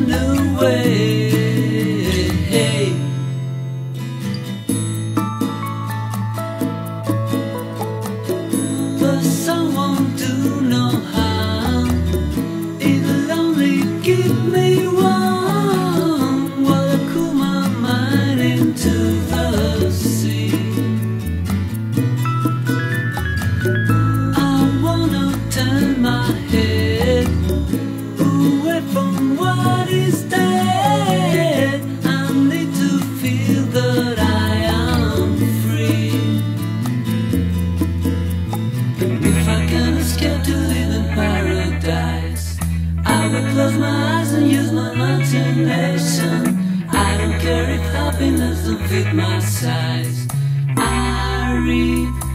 found a way. But someone do know how. In the lonely, give me one. While I cool my mind into the sea, I wanna turn my head away from what is dead. I need to feel that I am free. If I can escape to live in paradise, I will close my eyes and use my imagination. I don't care if happiness don't fit my size. I read